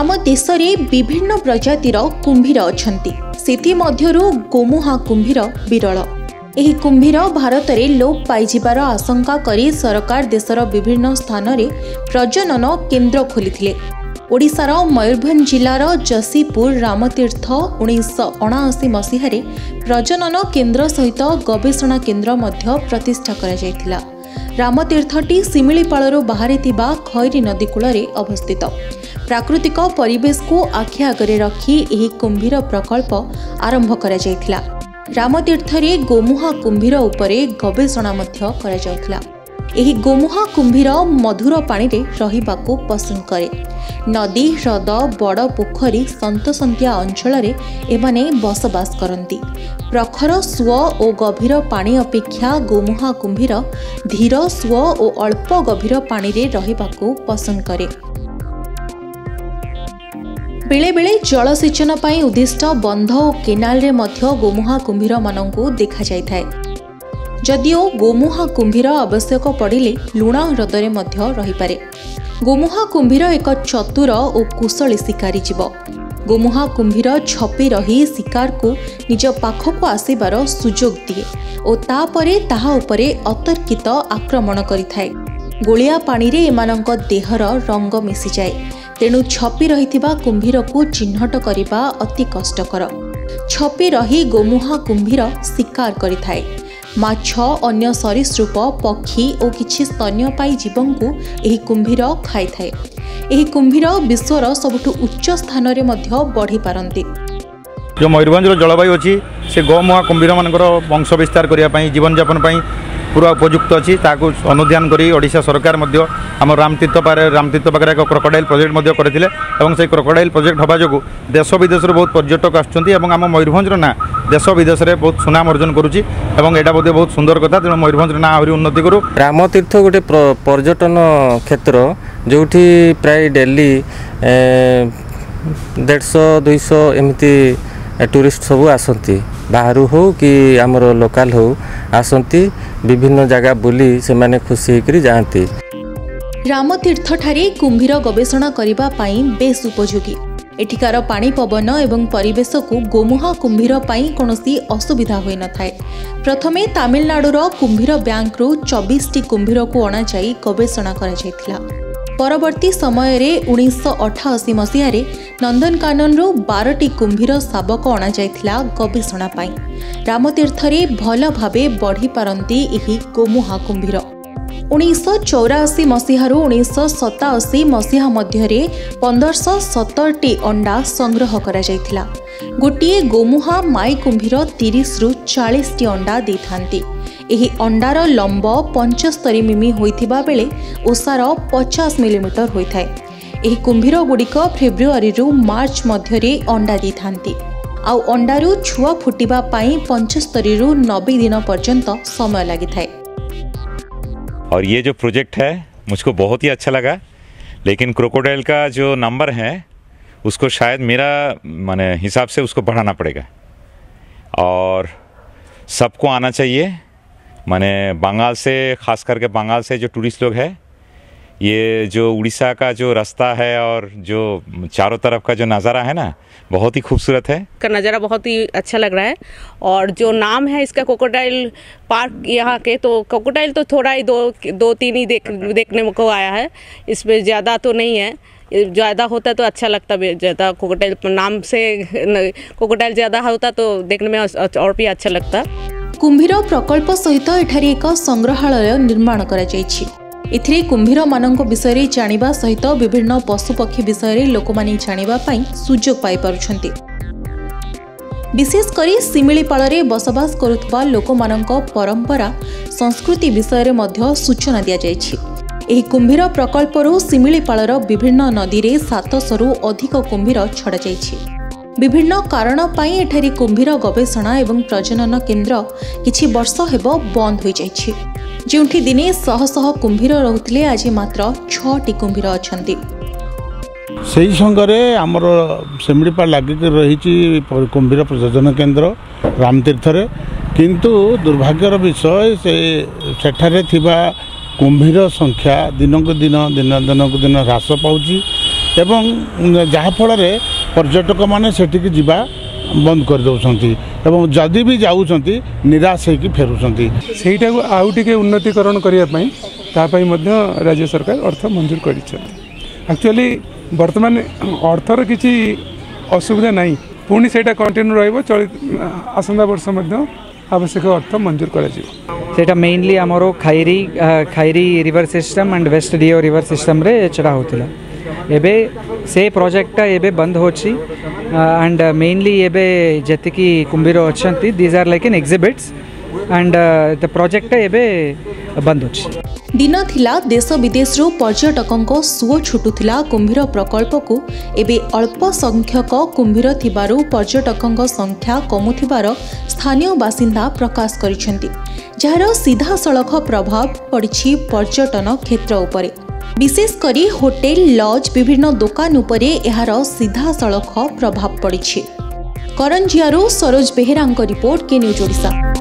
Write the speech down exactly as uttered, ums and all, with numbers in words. आम देश में विभिन्न प्रजातिर कुंभीर अछंती सेति मध्यरु गोमुहा कुंभीर विरल। एही कुंभीर भारत में लोप पाइजिबार आशंका करी सरकार देशर विभिन्न स्थान रे प्रजनन केन्द्र खोली। ओडिशार मयूरभंज जिलार जसीपुर रामतीर्थ उन्नीस अणाशी मसीह प्रजनन केन्द्र सहित गवेषणा केन्द्र मध्य प्रतिष्ठा करा। रामतीर्थटी सिमिलीपालरू बाहर खैरी नदी कूलरे अवस्थित। प्राकृतिक परिवेश को आखि आगे रखी यह कुंभीर प्रकल्प आरंभ करा जायथिला। रामतीर्थ रे गोमुहा कुंभीर उपरे गवेषणा मध्य करा जायथिला। एही गोमुहा कुंभीर मधुर पानी रे रहिबाको पसंद करे। नदी ह्रद बड़ पोखरी संतसंतिया अंचल रे एमाने बसबास करती। प्रखर सुओ ओ गभीर पानी अपेक्षा गोमुहा कुंभीर धीर सुओ ओ अल्प गभीर पानी रे रहिबाको पसंद करे। बेले बेले जलसेचन पाई उद्दिष्ट बंध और केनाल रे मध्य गोमुहा कुंभीर मानंकु देखा जाय थाय। जदिओ गोमुहा कुंभीर आवश्यक पड़िले लुणा ह्रद रे मध्य रही पारे। गोमुहा कुंभीर एक चतुर और कुशली शिकारी जीव। गोमुहा कुंभीर छपी रही शिकार को निज पाखक आसिबार सुजोग दिए और तापरे ताहा उपरे अतर्कित आक्रमण करिथाय। गोलिया पानी रे एमानंक देहर रंग मिसी जाय, तेणु छपी रही कुंभीर को चिन्हट करने अति कष्टकर। छपी रही गोमुहा कुंभीर शिकार करिथाय। माछ अन्य सरीसृप पक्षी और किछि स्तन्यपायी जीवों को यह कुंभीर खाई थाए। यह कुंभीर विश्वर सबुठ उच्च स्थान रे मध्य बढ़ी पारंती। जो मयूरभंज जलवायु अच्छी से गोमुहा कुंभीर मान वंश विस्तार करने जीवन यापन पूरा उपयुक्त अच्छी। अनुध्यान करी ओडिशा सरकार आम रामतीर्थ रामतीर्थ पाखे एक क्रोकोडाइल प्रोजेक्ट करते और से क्रोकोडाइल प्रोजेक्ट हवा जो देश विदेश बहुत पर्यटक आसुँच। आम मयूरभंजर ना देश विदेश में बहुत सुनाम अर्जन करुच्ची। यहाँ बोलते बहुत सुंदर कथा। तेना मयूरभंजर ना आहरी उन्नति करूँ। रामतीर्थ गोटे पर्यटन क्षेत्र जो प्राय डेली देश दुईश एमती टूरिस्ट सब आसती, बाहरु हो कि आमर लोकाल हो आसती, विभिन्न जगह बुली से माने खुशी होकर जाती। रामतीर्थ ठारे कुंभीर गवेषणा करिबा पाई बेस उपयोगी। एठिकार पानी पवन एवं परिवेश को गोमुहा कुंभीर पाई कोनोसी असुविधा होई न थाए। प्रथमे तमिलनाडुर कुंभीर बैंक रु चौबीस टी कुंभीर को अणा जाई गवेषणा करा जायथिला। परवर्ती समय रे उन्नीस सौ अठासी मसीह रे नंदनकानन रु बारह टी कुंभीर शावक अणा जायथिला गवेषणा पाई। रामतीर्थ रे भल भाबे बढ़ी पारंती एही गोमुहा कुंभीर। उन्नीस सौ चौरासी मसीह रु उन्नीस सौ सतासी मसीह मध्य रे पंद्रह सौ सत्तर टी अंडा संग्रह करा जायथिला। गोटिए गोमुहा माई कुंभीर तीस रु चालीस टी अंडा देथांती। एही अंडार लंब पचहत्तर मिमी होइथिबा बेले ओसार पचास मिलीमीटर होइथाए। एही कुंभीर गुड़िक फेब्रुआरी रु मार्च मध्यरे अंडा देथांती। आउ अंडारु छुआ फुटिबा पाई पचहत्तर रु नब्बे दिन पर्यंत समय लागिथाए। और ये जो प्रोजेक्ट है मुझको बहुत ही अच्छा लगा, लेकिन क्रोकोडाइल का जो नंबर है उसको शायद मेरा माने हिसाब से उसको बढ़ाना पड़ेगा और सबको आना चाहिए। माने बंगाल से, ख़ास करके बंगाल से जो टूरिस्ट लोग हैं, ये जो उड़ीसा का जो रास्ता है और जो चारों तरफ का जो नज़ारा है ना, बहुत ही खूबसूरत है। का नज़ारा बहुत ही अच्छा लग रहा है। और जो नाम है इसका क्रोकोडाइल पार्क यहाँ के, तो क्रोकोडाइल तो थोड़ा ही दो दो तीन ही देख देखने को आया है, इसमें ज़्यादा तो नहीं है। ज़्यादा होता तो अच्छा लगता भी, ज़्यादा क्रोकोडाइल नाम से क्रोकोडाइल ज़्यादा होता तो देखने में और भी अच्छा लगता। कुंभीर प्रकल्प सहित एठारे एक संग्रहालय निर्माण करा जायछि। एथिरे कुंभीर मानंको विषय जानिबा सहित विभिन्न पशुपक्षी विषय लोकमानी जानिबा पाई सुजोग पाई पारुछन्ति। विशेष करी सिमिलीपाल रे बसबास करुतबा लोकमानंको परंपरा संस्कृति विषय रे मध्य सूचना दिया जायछि। एही कुंभीर प्रकल्परु सिमिलीपालर विभिन्न नदी रे सात सौ रु अधिक कुंभीर छड़ा जायछि। विभिन्न कारण पाई एठारी कुंभीर गवेषणा एवं प्रजनन केन्द्र किछि वर्ष हेब बंद होई जायछि। जेउठी दिने शह शह कुंभीर रहउतले आज मात्र छह टी कुंभीर अछन्ति। सेही संगरे हमर सिमलीपाल लागि रहिछि कुंभीर प्रजनन केन्द्र रामतीर्थ रे, किंतु दुर्भाग्यर विषय से सेठारे थिबा कुंभीर संख्या दिनक दिन दिन दिनक दिन ह्रास पाउछि। एवं जाफल पर्यटक मैंने से बंद कर एवं जदि भी जाऊँगी निराश होकर फेरुँच आउटे उन्नतिकरण करने राज्य सरकार अर्थ मंजूर करक्चुअली बर्तमान अर्थर किसी असुविधा ना पुणी से कंटिन्यू रसंता वर्ष आवश्यक अर्थ मंजूर कर मेनली आमर खाइरी खाइरी रिवर सिस्टम एंड वेस्ट डिओ रिवर सिस्टम रे चढ़ा होता एबे से प्रोजेक्टा एबे बंद होची एंड मेनली एबे जतिकी कुंभीर अच्छा these are like an exhibits and the प्रोजेक्टा एबे बंद होची। दिन थिला देश विदेश पर्यटकों सुओ छुटुला कुंभीर प्रकल्प को एबे अल्प संख्यक कुंभीर थिबारु पर्यटकों संख्या कमुथिबार स्थानीय बासिंदा प्रकाश करिसेंती जार सीधा सड़ख प्रभाव पड़ी पर्यटन क्षेत्र उपरे विशेषकर होटेल लॉज विभिन्न दुकान उपरे एहार सीधा सड़ख प्रभाव पड़ी। करंजियारू सरोज बेहेरा रिपोर्ट के न्यूज ओडिशा।